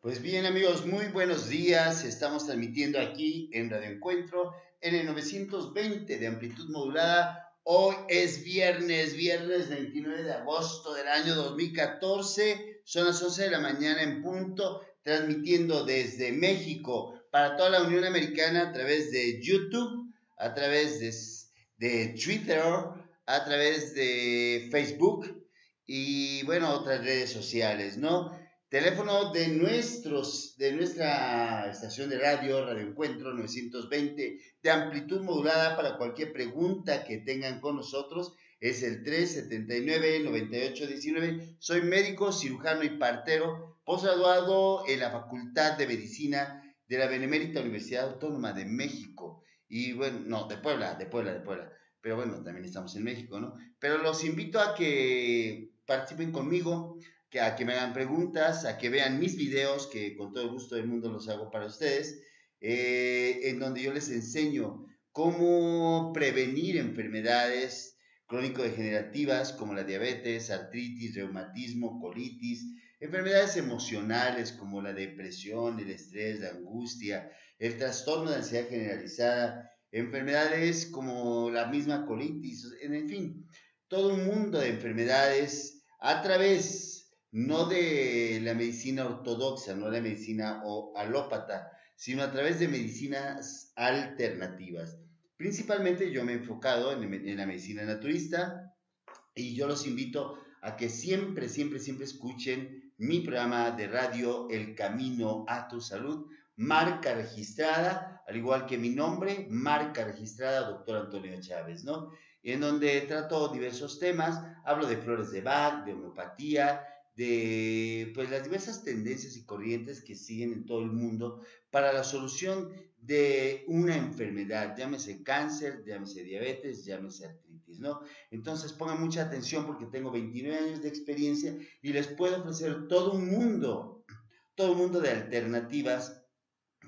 Pues bien, amigos, muy buenos días. Estamos transmitiendo aquí en Radioencuentro en el 920 de amplitud modulada. Hoy es viernes 29 de agosto del año 2014. Son las 11 de la mañana en punto, transmitiendo desde México para toda la Unión Americana a través de YouTube, a través de Twitter, a través de Facebook y, bueno, otras redes sociales, ¿no? Teléfono de nuestra estación de radio, Radioencuentro 920, de amplitud modulada para cualquier pregunta que tengan con nosotros, es el 379-9819. Soy médico, cirujano y partero, posgraduado en la Facultad de Medicina de la Benemérita Universidad Autónoma de México. Y bueno, no, de Puebla. Pero bueno, también estamos en México, ¿no? Pero los invito a que participen conmigo, a que me hagan preguntas, a que vean mis videos, que con todo el gusto del mundo los hago para ustedes, en donde yo les enseño cómo prevenir enfermedades crónico-degenerativas como la diabetes, artritis, reumatismo, colitis, enfermedades emocionales como la depresión, el estrés, la angustia, el trastorno de ansiedad generalizada, enfermedades como la misma colitis, en fin, todo un mundo de enfermedades a través no de la medicina ortodoxa, no de la medicina alópata, sino a través de medicinas alternativas. Principalmente yo me he enfocado en la medicina naturista y yo los invito a que siempre escuchen mi programa de radio El Camino a Tu Salud, marca registrada, al igual que mi nombre, marca registrada Doctor Antonio Chávez, ¿no? En donde trato diversos temas, hablo de flores de Bach, de homeopatía, de pues las diversas tendencias y corrientes que siguen en todo el mundo para la solución de una enfermedad, llámese cáncer, llámese diabetes, llámese artritis, ¿no? Entonces pongan mucha atención porque tengo 29 años de experiencia y les puedo ofrecer todo un mundo de alternativas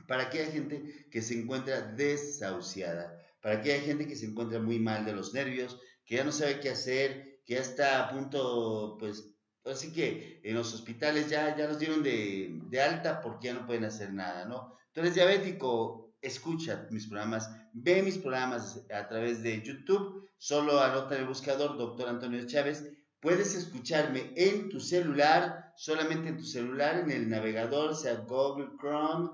para aquella gente que se encuentra desahuciada, para aquella gente que se encuentra muy mal de los nervios, que ya no sabe qué hacer, que ya está a punto, pues, así que en los hospitales ya los dieron de alta porque ya no pueden hacer nada, ¿no? Tú eres diabético, escucha mis programas, ve mis programas a través de YouTube, solo anota en el buscador Doctor Antonio Chávez. Puedes escucharme en tu celular, solamente en tu celular, en el navegador, sea Google Chrome,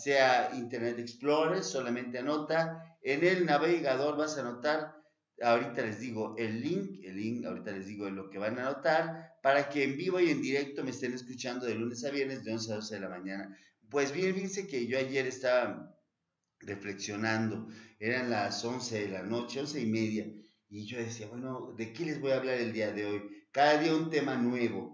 sea Internet Explorer, solamente anota. En el navegador vas a anotar, ahorita les digo el link, ahorita les digo lo que van a anotar, para que en vivo y en directo me estén escuchando de lunes a viernes de 11 a 12 de la mañana. Pues bien, fíjense que yo ayer estaba reflexionando, eran las 11 de la noche, 11 y media, y yo decía, bueno, ¿de qué les voy a hablar el día de hoy? Cada día un tema nuevo,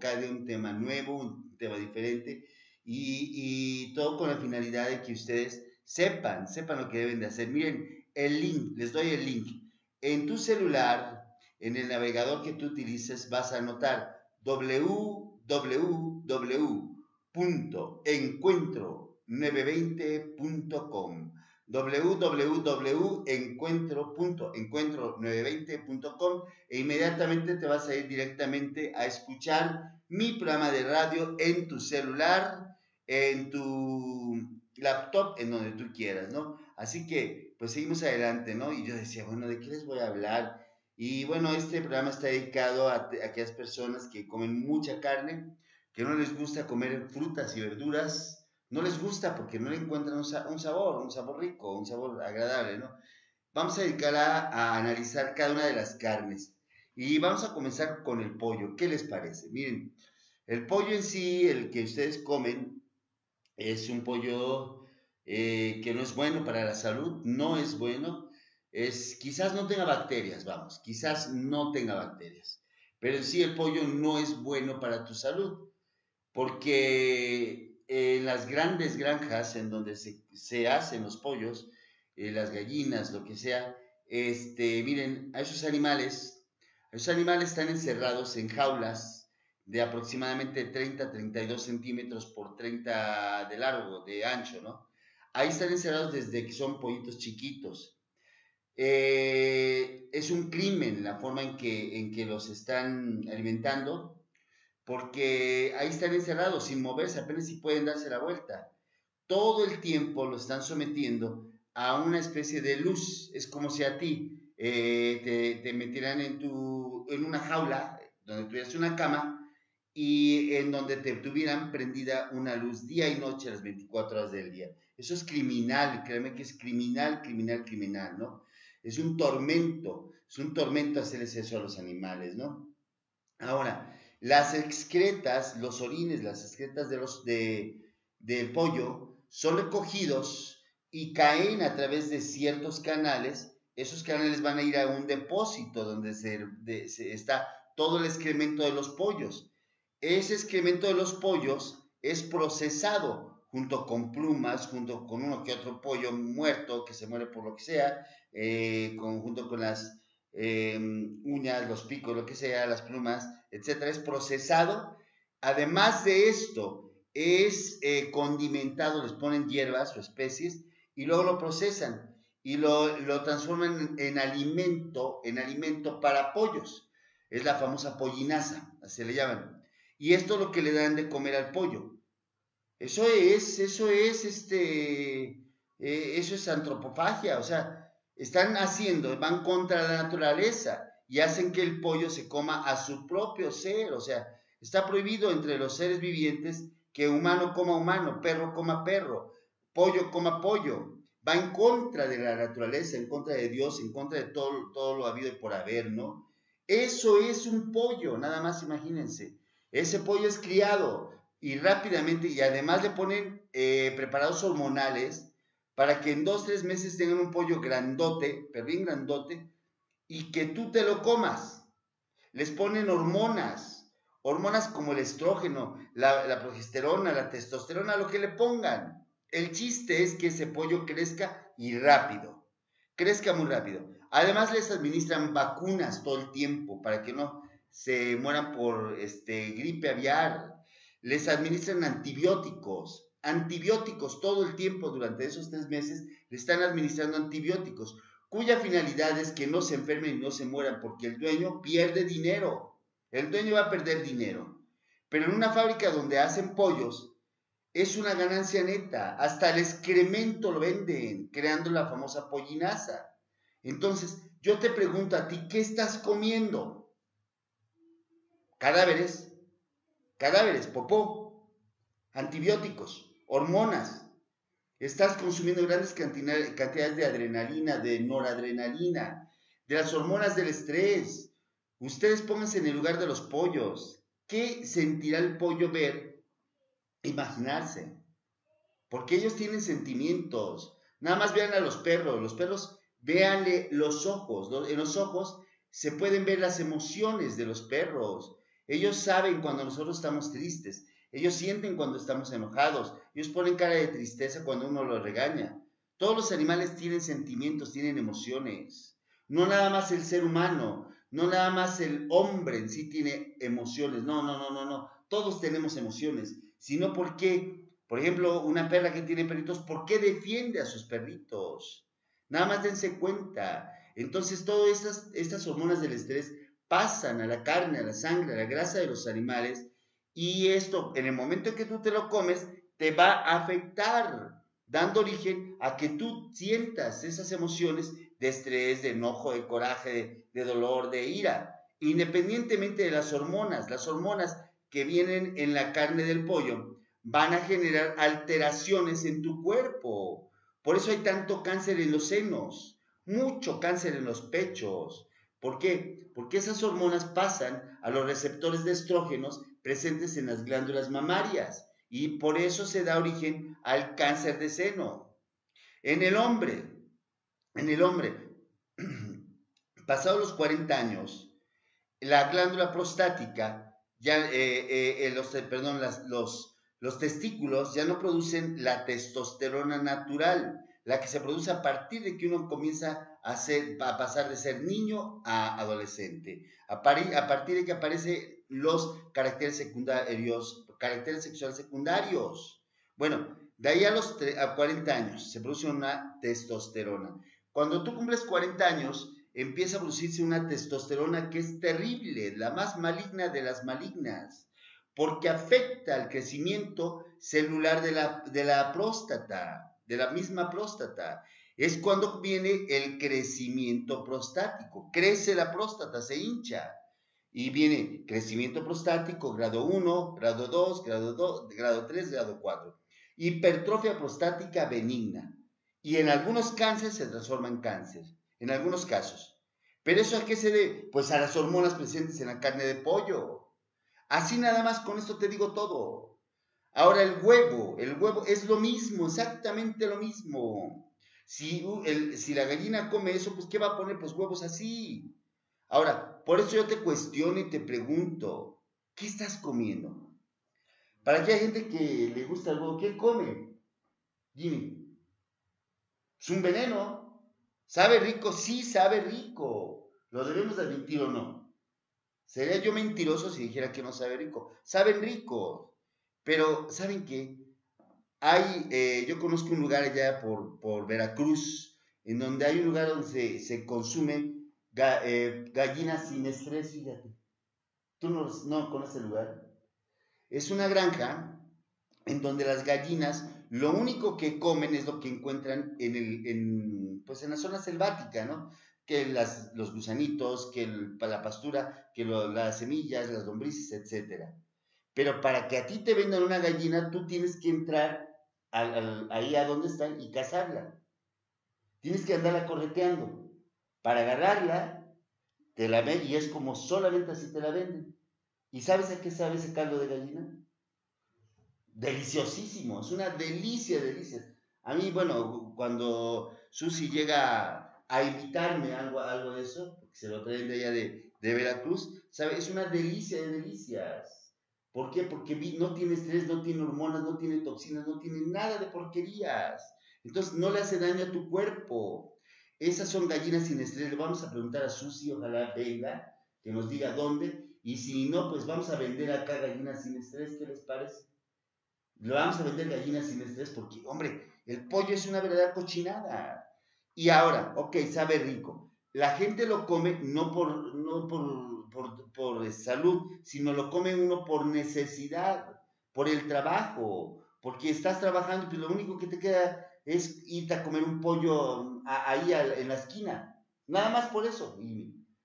un tema diferente, y todo con la finalidad de que ustedes sepan lo que deben de hacer. Miren, el link, les doy el link. En tu celular, en el navegador que tú utilices, vas a anotar www.encuentro920.com, www.encuentro.encuentro920.com, e inmediatamente te vas a ir directamente a escuchar mi programa de radio en tu celular, en tu laptop, en donde tú quieras, ¿no? Así que, pues seguimos adelante, ¿no? Y yo decía, bueno, ¿de qué les voy a hablar? Y bueno, este programa está dedicado a aquellas personas que comen mucha carne, que no les gusta comer frutas y verduras, no les gusta porque no le encuentran un sabor rico, un sabor agradable, ¿no? Vamos a dedicar a analizar cada una de las carnes y vamos a comenzar con el pollo. ¿Qué les parece? Miren, el pollo en sí, el que ustedes comen, es un pollo que no es bueno para la salud, no es bueno. Quizás no tenga bacterias, pero en sí el pollo no es bueno para tu salud, porque en las grandes granjas en donde se hacen los pollos, las gallinas, lo que sea, miren, a esos animales están encerrados en jaulas de aproximadamente 30-32 centímetros por 30 de largo, de ancho, ¿no? Ahí están encerrados desde que son pollitos chiquitos. Es un crimen la forma en que los están alimentando, porque ahí están encerrados, sin moverse, apenas si pueden darse la vuelta. Todo el tiempo los están sometiendo a una especie de luz. Es como si a ti te metieran en una jaula, donde tuvieras una cama, y en donde te tuvieran prendida una luz día y noche, las 24 horas del día. Eso es criminal, créeme que es criminal, criminal, criminal, ¿no? Es un tormento hacerles eso a los animales, ¿no? Ahora, las excretas, los orines, las excretas del pollo son recogidos y caen a través de ciertos canales. Esos canales van a ir a un depósito donde está todo el excremento de los pollos. Ese excremento de los pollos es procesado junto con plumas, junto con uno que otro pollo muerto que se muere por lo que sea, junto con las uñas, los picos, lo que sea, las plumas, etcétera. Es procesado. Además de esto, es condimentado, les ponen hierbas o especies y luego lo procesan y lo transforman en alimento para pollos. Es la famosa pollinaza, así le llaman. Y esto es lo que le dan de comer al pollo. Eso es antropofagia, o sea, van contra la naturaleza y hacen que el pollo se coma a su propio ser. O sea, está prohibido entre los seres vivientes que humano coma humano, perro coma perro, pollo coma pollo. Va en contra de la naturaleza, en contra de Dios, en contra de todo lo habido y por haber, ¿no? Eso es un pollo, nada más imagínense. Ese pollo es criado y rápidamente, y además le ponen preparados hormonales para que en 2 o 3 meses tengan un pollo grandote, pero bien grandote, y que tú te lo comas. Les ponen hormonas como el estrógeno, la progesterona, la testosterona, lo que le pongan. El chiste es que ese pollo crezca y rápido, crezca muy rápido. Además les administran vacunas todo el tiempo para que no se mueran por gripe aviar. Les administran antibióticos todo el tiempo. Durante esos 3 meses le están administrando antibióticos, cuya finalidad es que no se enfermen y no se mueran, porque el dueño pierde dinero, el dueño va a perder dinero. Pero en una fábrica donde hacen pollos es una ganancia neta, hasta el excremento lo venden, creando la famosa pollinaza. Entonces, yo te pregunto a ti, ¿qué estás comiendo? Cadáveres, popó, antibióticos, hormonas. Estás consumiendo grandes cantidades de adrenalina, de noradrenalina, de las hormonas del estrés. Ustedes pónganse en el lugar de los pollos. ¿Qué sentirá el pollo ver? Imaginarse. Porque ellos tienen sentimientos. Nada más vean a los perros. Los perros, véanle los ojos. En los ojos se pueden ver las emociones de los perros. Ellos saben cuando nosotros estamos tristes, ellos sienten cuando estamos enojados, ellos ponen cara de tristeza cuando uno los regaña. Todos los animales tienen sentimientos, tienen emociones. No nada más el ser humano, no nada más el hombre en sí tiene emociones. No. Todos tenemos emociones. Sino porque, por ejemplo, una perra que tiene perritos, ¿por qué defiende a sus perritos? Nada más dense cuenta. Entonces, todas estas hormonas del estrés pasan a la carne, a la sangre, a la grasa de los animales, y esto, en el momento en que tú te lo comes, te va a afectar, dando origen a que tú sientas esas emociones de estrés, de enojo, de coraje, de dolor, de ira, independientemente de las hormonas. Las hormonas que vienen en la carne del pollo van a generar alteraciones en tu cuerpo. Por eso hay tanto cáncer en los senos, mucho cáncer en los pechos. ¿Por qué? Porque esas hormonas pasan a los receptores de estrógenos presentes en las glándulas mamarias, y por eso se da origen al cáncer de seno. En el hombre, pasados los 40 años, la glándula prostática, los testículos ya no producen la testosterona natural, la que se produce a partir de que uno comienza a pasar de ser niño a adolescente, a partir de que aparecen los caracteres sexuales secundarios. Bueno, de ahí a 40 años se produce una testosterona. Cuando tú cumples 40 años, empieza a producirse una testosterona que es terrible, la más maligna de las malignas. porque afecta al crecimiento celular de la próstata, de la misma próstata. Es cuando viene el crecimiento prostático. Crece la próstata, se hincha. Y viene crecimiento prostático, grado 1, grado 2, grado 3, grado 4. Hipertrofia prostática benigna. Y en algunos cánceres se transforma en cáncer, en algunos casos. ¿Pero eso a qué se debe? Pues a las hormonas presentes en la carne de pollo. Así nada más, con esto te digo todo. Ahora el huevo es lo mismo, exactamente lo mismo. Si la gallina come eso, pues ¿qué va a poner? Pues huevos así. Ahora, por eso yo te cuestiono y te pregunto, ¿qué estás comiendo? Para que haya gente que le gusta el huevo, ¿qué come? Dime. Es un veneno. ¿Sabe rico? Sí, sabe rico. ¿Lo debemos admitir o no? Sería yo mentiroso si dijera que no sabe rico. Saben rico. Pero, ¿saben qué? Yo conozco un lugar allá por Veracruz, en donde hay un lugar donde se consume gallinas sin estrés, fíjate. ¿Tú no conoces el lugar? Es una granja en donde las gallinas lo único que comen es lo que encuentran en la zona selvática, ¿no? Que los gusanitos, que la pastura, que las semillas, las lombrices, etcétera. Pero para que a ti te vendan una gallina, tú tienes que entrar ahí a donde están y cazarla. Tienes que andarla correteando. Para agarrarla, te la ven y es como solamente así te la venden. ¿Y sabes a qué sabe ese caldo de gallina? Deliciosísimo, es una delicia, delicia. A mí, bueno, cuando Susi llega a invitarme algo de eso, porque se lo traen de allá de Veracruz, ¿sabe? Es una delicia de delicias. ¿Por qué? Porque no tiene estrés, no tiene hormonas, no tiene toxinas, no tiene nada de porquerías. Entonces, no le hace daño a tu cuerpo. Esas son gallinas sin estrés. Le vamos a preguntar a Susi, ojalá venga, que nos diga dónde. Y si no, pues vamos a vender acá gallinas sin estrés. ¿Qué les parece? Le vamos a vender gallinas sin estrés porque, hombre, el pollo es una verdadera cochinada. Y ahora, ok, sabe rico. La gente lo come no por salud, sino lo come uno por necesidad, por el trabajo, porque estás trabajando y lo único que te queda es irte a comer un pollo ahí en la esquina, nada más por eso,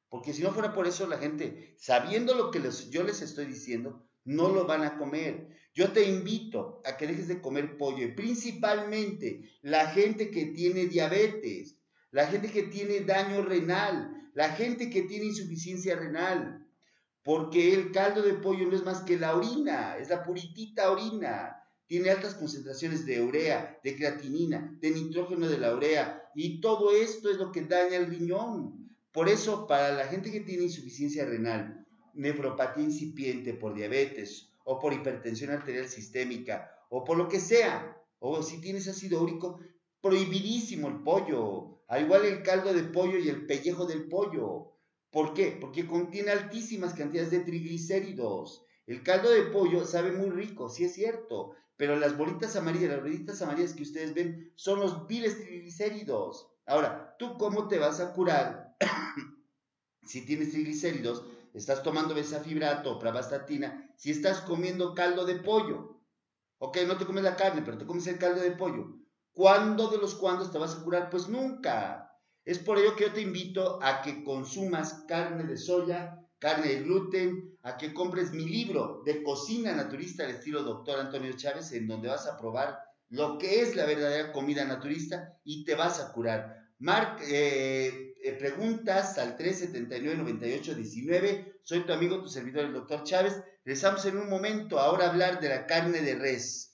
porque si no fuera por eso la gente, sabiendo lo que yo les estoy diciendo, no lo van a comer. Yo te invito a que dejes de comer pollo, y principalmente la gente que tiene diabetes, la gente que tiene daño renal, la gente que tiene insuficiencia renal, porque el caldo de pollo no es más que la orina, es la puritita orina. Tiene altas concentraciones de urea, de creatinina, de nitrógeno de la urea, y todo esto es lo que daña el riñón. Por eso, para la gente que tiene insuficiencia renal, nefropatía incipiente por diabetes, o por hipertensión arterial sistémica, o por lo que sea, o si tienes ácido úrico, prohibidísimo el pollo. Al igual el caldo de pollo y el pellejo del pollo. ¿Por qué? Porque contiene altísimas cantidades de triglicéridos. El caldo de pollo sabe muy rico, sí es cierto, pero las bolitas amarillas que ustedes ven son los viles triglicéridos. Ahora, ¿tú cómo te vas a curar? Si tienes triglicéridos, estás tomando besafibrato, pravastatina, si estás comiendo caldo de pollo. Ok, no te comes la carne, pero te comes el caldo de pollo. ¿Cuándo de los cuándos te vas a curar? Pues nunca. Es por ello que yo te invito a que consumas carne de soya, carne de gluten, a que compres mi libro de cocina naturista al estilo Doctor Antonio Chávez, en donde vas a probar lo que es la verdadera comida naturista y te vas a curar. Preguntas al 379-9819. Soy tu amigo, tu servidor, el Doctor Chávez. Regresamos en un momento ahora a hablar de la carne de res.